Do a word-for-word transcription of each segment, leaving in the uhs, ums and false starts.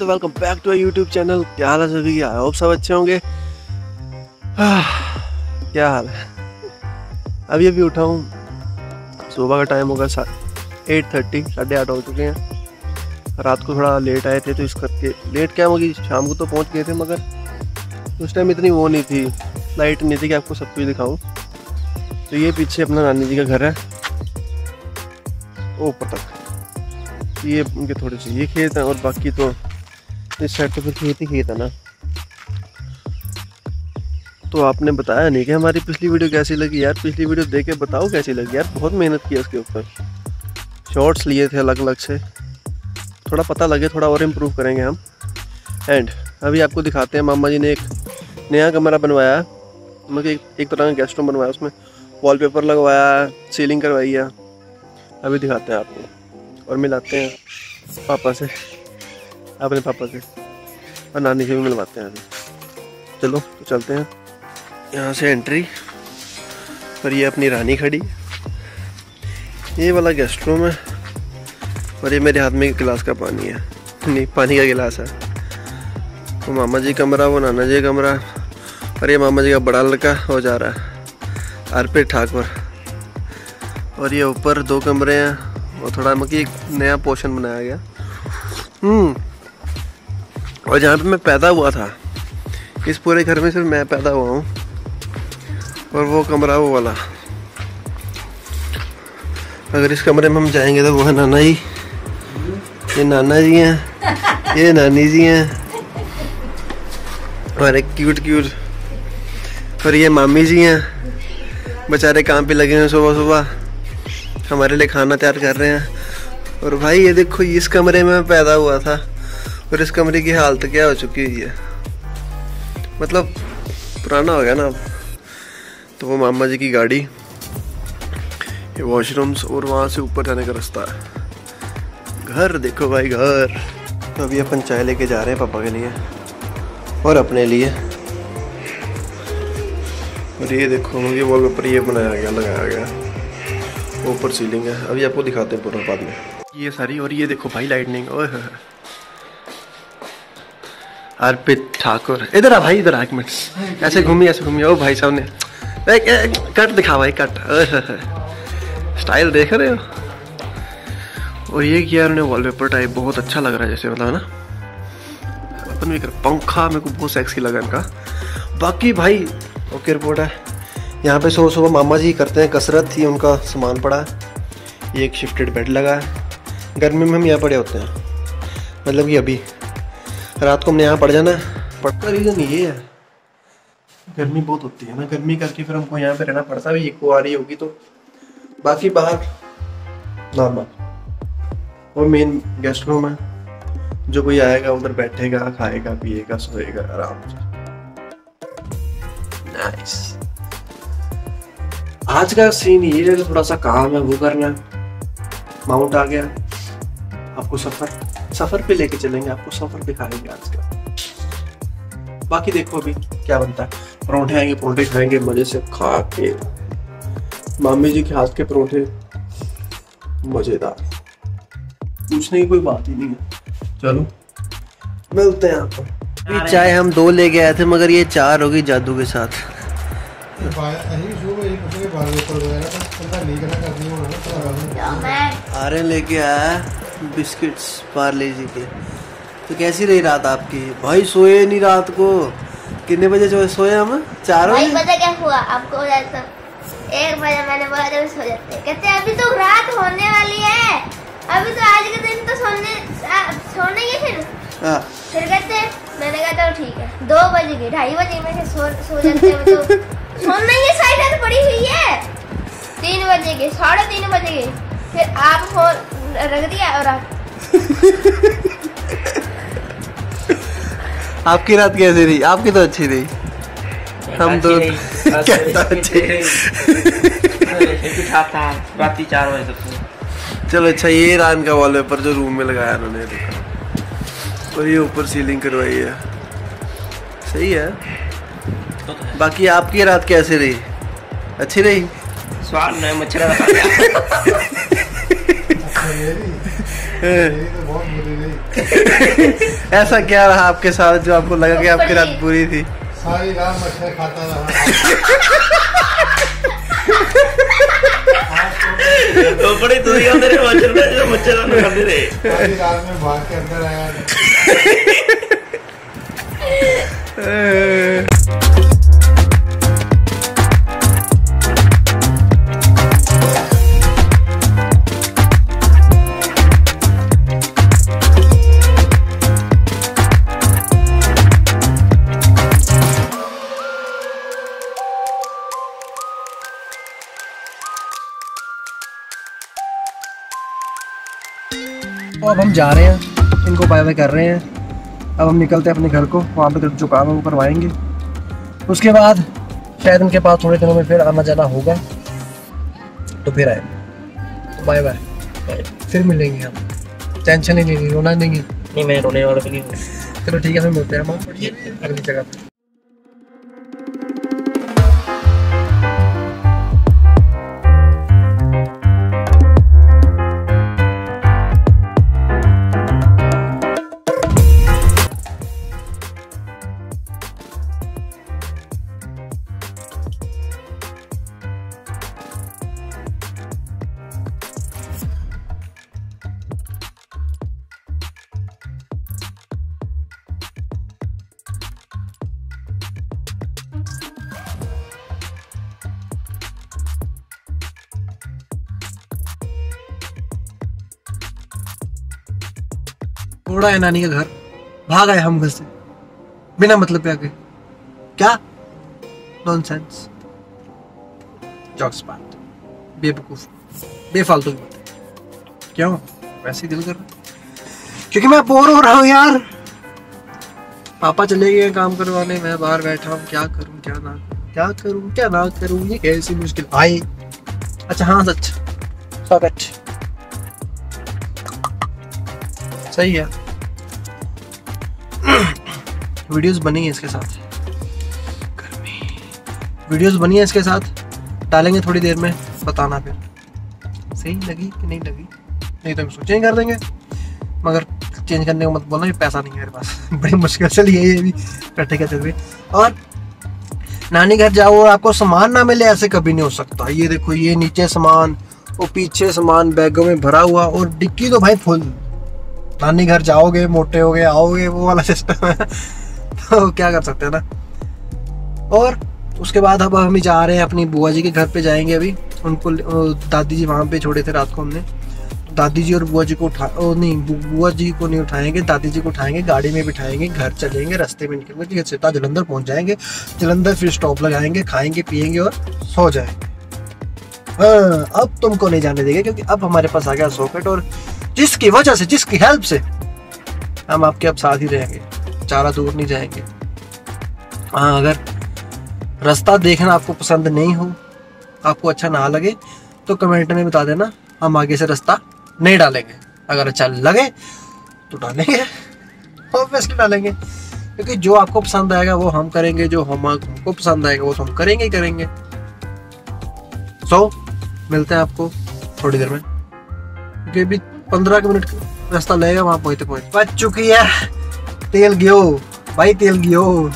तो welcome back to YouTube channel. क्या हाल है सभी? आई होप सब अच्छे होंगे। क्या हाल है? अभी अभी उठा हूँ, सुबह का टाइम होगा एट थर्टी, साढ़े आठ हो चुके हैं। रात को थोड़ा लेट आए थे तो इस करके लेट क्या होगी, शाम को तो पहुँच गए थे मगर उस टाइम इतनी वो नहीं थी, लाइट नहीं थी कि आपको सब कुछ दिखाऊँ। तो ये पीछे अपना नानी जी का घर है। ओ पता ये उनके थोड़े से ये खेत है और बाकी तो इस साइड तो फिर खेत ही खेत है ना। तो आपने बताया नहीं कि हमारी पिछली वीडियो कैसी लगी यार। पिछली वीडियो देख के बताओ कैसी लगी यार, बहुत मेहनत की उसके ऊपर। शॉर्ट्स लिए थे अलग अलग से, थोड़ा पता लगे, थोड़ा और इम्प्रूव करेंगे हम। एंड अभी आपको दिखाते हैं, मामा जी ने एक नया कमरा बनवाया, मतलब एक, एक तरह का गेस्ट रूम बनवाया, उसमें वॉलपेपर लगवाया, सीलिंग करवाई है। अभी दिखाते हैं आपको और मिलाते हैं पापा से, अपने पापा से और नानी से भी मिलवाते हैं। चलो तो चलते हैं यहाँ से एंट्री पर। ये अपनी रानी खड़ी, ये वाला गेस्ट रूम है और ये मेरे हाथ में एक गिलास का पानी है, नहीं पानी का गिलास है। वो मामा जी कमरा, वो नाना जी कमरा और ये मामा जी का बड़ा लड़का हो जा रहा है अर्पित ठाकुर। और ये ऊपर दो कमरे हैं और थोड़ा मतलब एक नया पोर्शन बनाया गया। हम्म और जहाँ पे मैं पैदा हुआ था, इस पूरे घर में सिर्फ मैं पैदा हुआ हूँ। और वो कमरा वो वाला, अगर इस कमरे में हम जाएंगे तो वो है नाना जी, ये नाना जी हैं, ये नानी जी हैं और एक क्यूट क्यूट, और ये मामी जी हैं, बेचारे काम पे लगे हैं सुबह सुबह, हमारे लिए खाना तैयार कर रहे हैं। और भाई ये देखो, इस कमरे में मैं पैदा हुआ था और इस कमरे की हालत क्या हो चुकी हुई है, मतलब पुराना हो गया ना अब तो। वो मामा जी की गाड़ी, ये वॉशरूम्स और वहाँ से ऊपर जाने का रास्ता है। घर देखो भाई, घर। तो अभी अपन चाय लेके जा रहे हैं पापा के लिए और अपने लिए। और ये देखो ये वॉलपेपर ये बनाया गया, लगाया गया, ऊपर सीलिंग है। अभी आपको दिखाते हैं पूरा बाद में ये सारी। और ये देखो भाई लाइटनिंग। ओह अर्पित ठाकुर, इधर आ भाई, इधर आ, एक मिनट ऐसे घूमिए, ऐसे घूमिए। ओ भाई साहब ने कट दिखा भाई, कट स्टाइल देख रहे हो। और ये किया उन्होंने वॉलपेपर टाइप, बहुत अच्छा लग रहा है जैसे, मतलब है ना। अपन भी कर पंखा, मेरे को बहुत सेक्सी लगा इनका। बाकी भाई ओके रिपोर्ट है। यहाँ पे सुबह सुबह मामा जी करते हैं कसरत, थी उनका सामान पड़ा है। ये एक शिफ्टेड बेड लगा है, गर्मी में हम यहाँ पड़े होते हैं, मतलब कि अभी रात को हमने यहाँ पड़ जाना है। पड़ता रीज़न ये है गर्मी बहुत होती है ना, गर्मी करके फिर हमको यहाँ पे रहना पड़ता है। इको आ रही होगी तो बाकी बाहर नॉर्मल। और मेन गेस्ट रूम है, जो कोई आएगा उधर बैठेगा, खाएगा, पिएगा, सोएगा आराम से। नाइस। आज का सीन ये है कि थोड़ा सा काम है वो करना है। माउंट आ गया, आपको सफर सफर पे लेके चलेंगे, आपको सफर दिखाएंगे आज का। बाकी देखो अभी क्या बनता है। परोठे आएंगे, परोठे खाएंगे मजे से, खा के मामी जी के हाथ के परोठे मजेदार, पूछने की कोई बात ही नहीं है। चलो मिलते हैं आपको। चाय हम दो ले गए थे मगर ये चार हो गई जादू के साथ। आर्यन लेके आया बिस्किट्स पार्ले जी के। तो कैसी रही रात आपकी भाई? सोए नहीं रात को? कितने बजे जो सोए हम? चार बजे। पता क्या हुआ आपको? एक बजे मैंने बोला था सो जाते, कहते अभी तो रात होने वाली है, अभी तो आज के दिन तो सोने सोने ही फिर आ, फिर कहते, मैंने कहा था ठीक है दो बजे के ढाई बजे में सो सो जाते हैं तो सोना ही साइड पड़ी हुई है। तीन बजे के साढ़े तीन बजे के फिर आप फोन रख दिया और आप आपकी रात कैसी रही? आपकी तो अच्छी रही, हम तो रात चार बजे तक। चलो अच्छा, ये रान का वॉलपेपर जो रूम में लगाया उन्होंने देखा, और ये ऊपर सीलिंग करवाई है, सही है। तो तो बाकी आपकी रात कैसे रही? अच्छी रही? स्वाद नहीं मच्छर ऐसा क्या रहा आपके साथ जो आपको लगा कि आपकी रात बुरी थी? सारी रात मच्छर खाता रहा। तो बड़ी दुनिया में तेरे मच्छर में जो मच्छर आने खाते रहे। सारी रात में भाग के अंदर आया। तो अब हम जा रहे हैं, इनको बाय बाय कर रहे हैं। अब हम निकलते हैं अपने घर को, वहाँ पे जो काम है वो करवाएंगे। उसके बाद शायद उनके पास थोड़े दिनों में फिर आना जाना होगा, तो फिर आए। तो बाय बाय, फिर मिलेंगे हम। टेंशन नहीं लेनी, रोना नहीं। नहीं, मैं रोने वाला भी नहीं हूँ। चलो ठीक है, फिर मिलते हैं हम अगली जगह पर। छोड़ा है नानी का घर, भाग आए हम घर से बिना मतलब पे आके। क्या नॉनसेंस, जोक्स बात, बेवकूफ, बेफालतू की बातें। क्यों वैसे ही दिल कर रहा, क्योंकि मैं बोर हो रहा हूँ यार। पापा चले गए काम करवाने, मैं बाहर बैठा हूँ। क्या करूँ क्या ना क्या करूँ क्या ना करूँ, ये कैसी मुश्किल आई। अच्छा हाँ सच, स्वागत सही है। वीडियोस बनी है इसके साथ, गर्मी वीडियोस बनी है इसके साथ, डालेंगे थोड़ी देर में, बताना फिर सही लगी कि नहीं लगी। नहीं तो हम सोचेंगे कर देंगे, मगर चेंज करने को मत बोलना, ये पैसा नहीं है मेरे पास। बड़ी मुश्किल से लिए ये भी बैठे के चल। और नानी घर जाओ और आपको सामान ना मिले, ऐसे कभी नहीं हो सकता। ये देखो, ये नीचे सामान और पीछे सामान बैगों में भरा हुआ, और डिक्की तो भाई फुल। नानी घर जाओगे, मोटे हो गए, आओगे, वो वाला सिस्टम है। तो क्या कर सकते हैं ना। और उसके बाद अब हम जा रहे हैं अपनी बुआ जी के घर पे जाएंगे। अभी उनको दादी जी वहाँ पे छोड़े थे रात को हमने। दादी जी और बुआ जी को उठा ओ, नहीं बु, बुआ जी को नहीं उठाएंगे, दादी जी को उठाएंगे, गाड़ी में बिठाएंगे, घर चलेंगे। रास्ते में निकल के सीधा जलंधर पहुँच जाएंगे। जलंधर फिर स्टॉप लगाएंगे, खाएंगे पिएंगे और सो जाएंगे। हाँ, अब तुमको नहीं जाने देंगे, क्योंकि अब हमारे पास आ गया सॉकेट, और जिसकी वजह से, जिसकी हेल्प से हम आपके अब साथ ही रहेंगे, चारा दूर नहीं जाएंगे। हाँ, अगर रास्ता देखना आपको पसंद नहीं हो, आपको अच्छा ना लगे, तो कमेंट में बता देना, हम आगे से रास्ता नहीं डालेंगे। अगर अच्छा लगे तो डालेंगे, ऑब्वियसली डालेंगे, क्योंकि जो आपको पसंद आएगा वो हम करेंगे, जो हम हमको पसंद आएगा वो तो हम करेंगे ही करेंगे। सो so, मिलते हैं आपको थोड़ी देर में, क्योंकि अभी पंद्रह मिनट का रास्ता लगेगा वहाँ पहुँचते पहुँचते। बच चुकी है तेल गियो भाई, तेल गियो,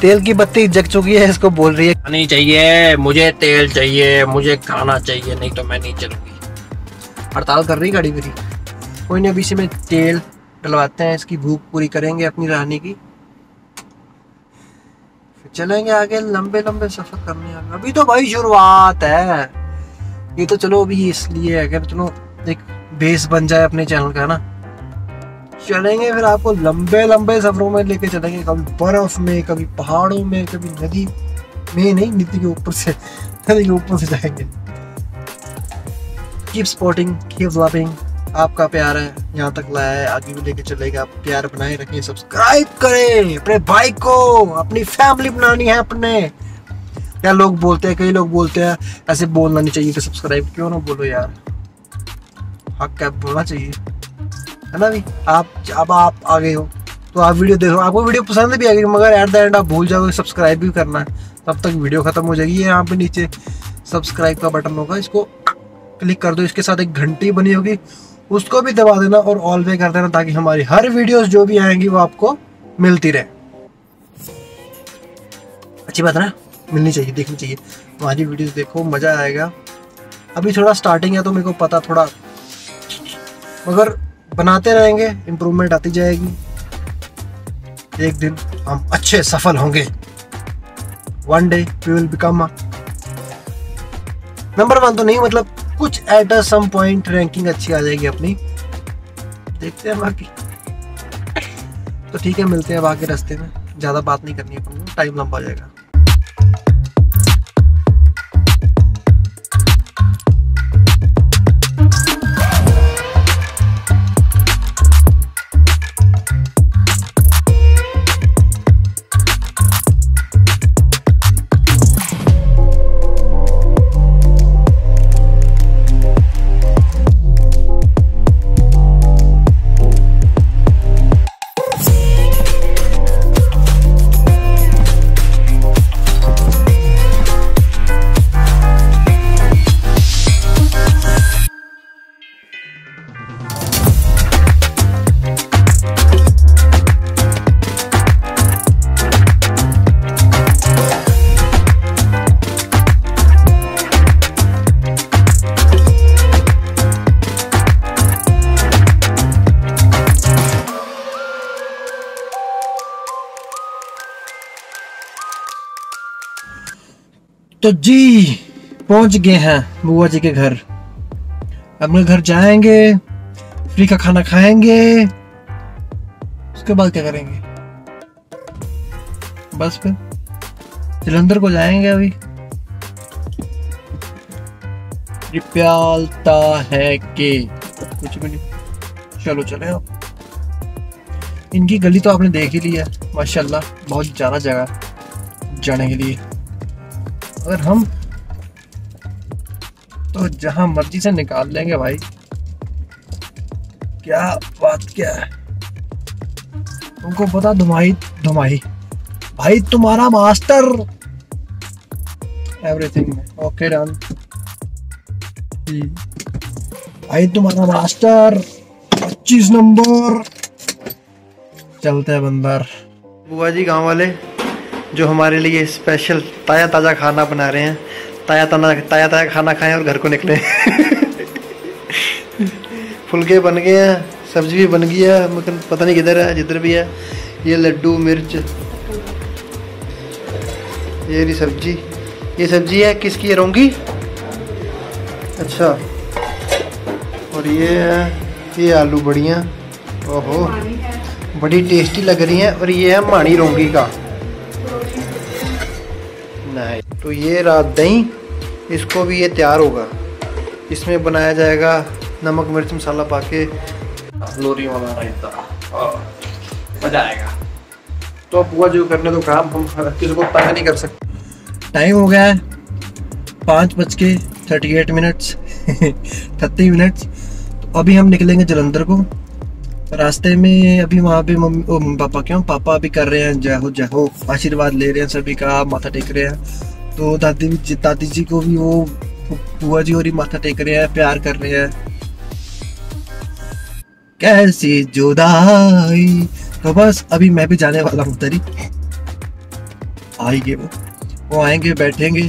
तेल की बत्ती जग चुकी है। इसको बोल रही है नहीं चाहिए मुझे, तेल चाहिए मुझे, खाना चाहिए, नहीं तो मैं नहीं चलूँगी। हड़ताल कर रही गाड़ी मेरी। कोई नहीं, अभी इसी में तेल डलवाते हैं, इसकी भूख पूरी करेंगे अपनी रानी की, फिर चलेंगे आगे लंबे लंबे सफ़र करने। अभी तो भाई शुरुआत है ये तो। चलो अभी इसलिए अगर चलो एक बेस बन जाए अपने चैनल का ना, चलेंगे फिर आपको लंबे लंबे सफरों में लेके चलेंगे, कभी बर्फ में, कभी पहाड़ों में, कभी नदी में, नहीं नदी के ऊपर से, नदी के ऊपर से जाएंगे। कीप स्पॉटिंग, कीप लविंग, आपका प्यार है यहाँ तक लाया है, आगे भी लेके चलेगा। आप प्यार बनाए रखिए, सब्सक्राइब करें अपने भाई को, अपनी फैमिली बनानी है अपने। यार लोग बोलते हैं, कई लोग बोलते हैं ऐसे बोलना नहीं चाहिए, तो सब्सक्राइब क्यों ना बोलो यार, हक है बोलना चाहिए, है ना। भी आप अब आप आ गए हो तो आप वीडियो देखो, आपको वीडियो पसंद भी आ गई, मगर एट द एंड आप भूल जाओगे सब्सक्राइब भी करना है। तब तक वीडियो खत्म हो जाएगी। यहाँ पे नीचे सब्सक्राइब का बटन होगा, इसको क्लिक कर दो। इसके साथ एक घंटी बनी होगी, उसको भी दबा देना और ऑल पे कर देना ताकि हमारी हर वीडियोस जो भी आएंगी वो आपको मिलती रहे। अच्छी बात है ना, मिलनी चाहिए, देखनी चाहिए। हमारी वीडियोस देखो, मज़ा आएगा। अभी थोड़ा स्टार्टिंग है तो मेरे को पता थोड़ा, मगर बनाते रहेंगे, इम्प्रूवमेंट आती जाएगी। एक दिन हम अच्छे सफल होंगे। One day we will become a number one तो नहीं, मतलब कुछ at a some point ranking अच्छी आ जाएगी अपनी। देखते हैं बाकी। तो ठीक है, मिलते हैं बाकी रास्ते में। ज़्यादा बात नहीं करनी है अपन को, टाइम लंबा हो जाएगा। तो जी पहुंच गए हैं बुआ जी के घर। अपने घर जाएंगे, फ्री का खाना खाएंगे, उसके बाद क्या करेंगे? बस फिर जलंधर को जाएंगे। अभी प्यालता है कि कुछ भी नहीं। चलो चले आप। इनकी गली तो आपने देख ही ली है, माशाल्लाह बहुत ज़्यादा जगह जाने के लिए। अगर हम तो जहां मर्जी से निकाल लेंगे भाई, क्या बात क्या है। तुमको पता धुमाई धुमाई भाई तुम्हारा मास्टर एवरीथिंग में। ओके डन भाई तुम्हारा मास्टर पच्चीस नंबर। चलते हैं बंदर। बुआ जी गांव वाले जो हमारे लिए स्पेशल ताज़ा ताज़ा खाना बना रहे हैं। ताज़ा ताज़ा ताज़ा ताज़ा खाना खाएं और घर को निकलें। फुलके बन गए हैं, सब्जी भी बन गई है, मगर पता नहीं किधर है, जिधर भी है। ये लड्डू, मिर्च, ये रही सब्जी। ये सब्जी है किसकी है? रोंगी। अच्छा, और ये है ये आलू बड़ियाँ। ओहो बड़ी टेस्टी लग रही हैं। और ये है माणी रोंगी का। तो ये रात दही, इसको भी ये तैयार होगा। इसमें बनाया जाएगा नमक मिर्च मसाला पाके लोरी वाला रायता, मजा आएगा। तो बुआ जो करने तो काम, हम किसी को तंग नहीं कर सकते। टाइम हो गया है पाँच बज के thirty eight minutes thirty minutes. तो अभी हम निकलेंगे जलंधर को। रास्ते में अभी वहाँ पे मम्मी पापा क्यों पापा अभी कर रहे हैं जय हो जय हो, आशीर्वाद ले रहे हैं सभी का, माथा टेक रहे हैं। तो दादी जी दादी जी को भी वो बुआ जी और ही माथा टेक रहे हैं, प्यार कर रहे हैं। कैसी जुदाई। तो बस अभी मैं भी जाने वाला हूँ। तरी आएंगे वो वो आएंगे, बैठेंगे,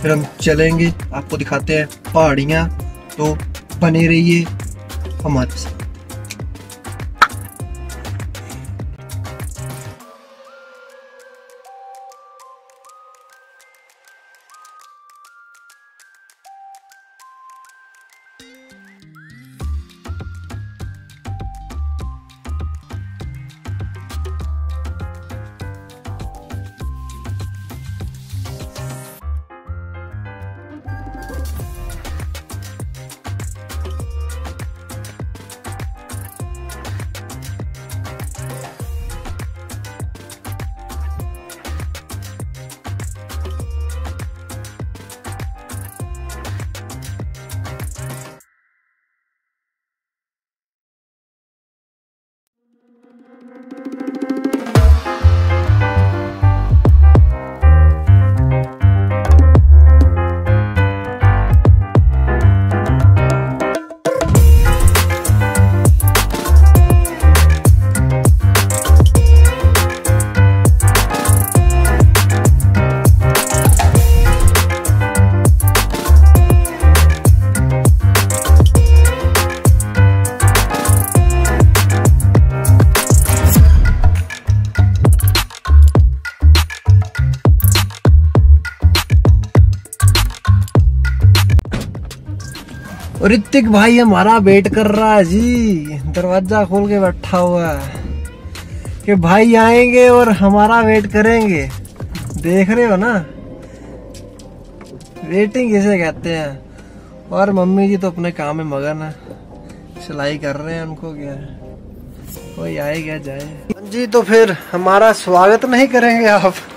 फिर हम चलेंगे। आपको दिखाते हैं पहाड़ियाँ। तो बने रहिए हमारे साथ। ऋतिक भाई हमारा वेट कर रहा है जी, दरवाजा खोल के बैठा हुआ है कि भाई आएंगे और हमारा वेट करेंगे। देख रहे हो ना वेटिंग किसे कहते हैं। और मम्मी जी तो अपने काम में मगन है, सिलाई कर रहे हैं, उनको क्या है, कोई आए क्या जाए जी। तो फिर हमारा स्वागत नहीं करेंगे आप?